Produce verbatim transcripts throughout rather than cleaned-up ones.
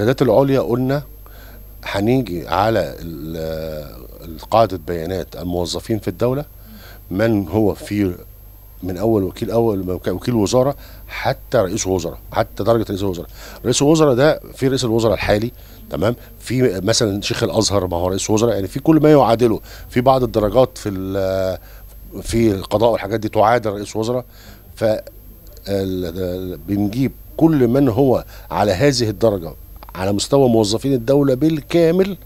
القيادات العليا قلنا هنيجي على قاعدة بيانات الموظفين في الدولة، من هو في من اول وكيل اول وكيل وزاره حتى رئيس وزراء، حتى درجه رئيس الوزراء. رئيس الوزراء ده في رئيس الوزراء الحالي، تمام، في مثلا شيخ الازهر ما هو رئيس وزراء، يعني في كل ما يعادله، في بعض الدرجات في في القضاء والحاجات دي تعادل رئيس وزراء. ف بنجيب كل من هو على هذه الدرجه على مستوى موظفين الدوله بالكامل،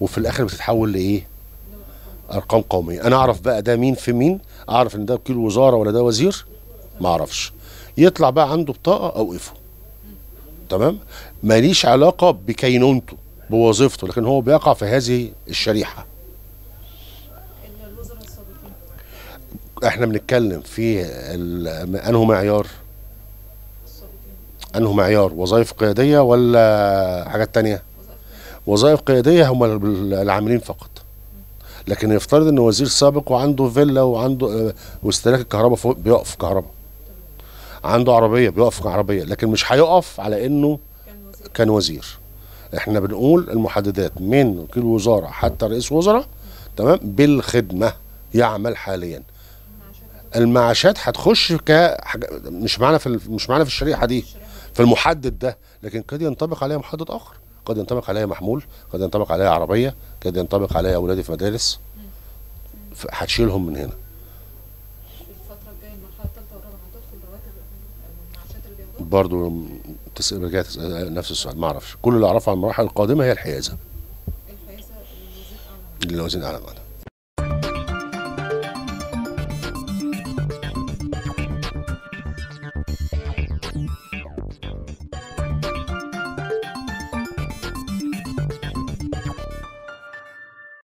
وفي الاخر بتتحول لايه؟ ارقام قوميه. انا اعرف بقى ده مين في مين، اعرف ان ده وكيل وزاره ولا ده وزير، ما اعرفش. يطلع بقى عنده بطاقه اوقفه، تمام، ماليش علاقه بكينونته بوظيفته، لكن هو بيقع في هذه الشريحه. الوزراء السابقين احنا بنتكلم في انه معيار انه معيار وظائف قياديه ولا حاجات تانية؟ وظائف قياديه هم العاملين فقط، لكن يفترض ان وزير سابق وعنده فيلا وعنده واستهلاك الكهرباء فوق بيقف كهرباء، عنده عربيه بيقف عربيه، لكن مش هيقف على انه كان وزير. احنا بنقول المحددات من وكيل وزاره حتى رئيس وزراء، تمام، بالخدمه يعمل حاليا. المعاشات هتخش ك مش معانا في مش معانا في الشريحه دي، في المحدد ده، لكن قد ينطبق عليها محدد اخر، قد ينطبق عليها محمول، قد ينطبق عليها عربيه، قد ينطبق عليها اولادي في مدارس، هتشيلهم من هنا. الفتره الجايه المرحله الثالثه والرابعه هتدخل رواتب المعاشات اللي بياخدوها؟ برضه تسال، رجعت تسال نفس السؤال، ما اعرفش. كل اللي اعرفه عن المراحل القادمه هي الحيازه. الحيازه للوزير اعلى. للوزير اعلى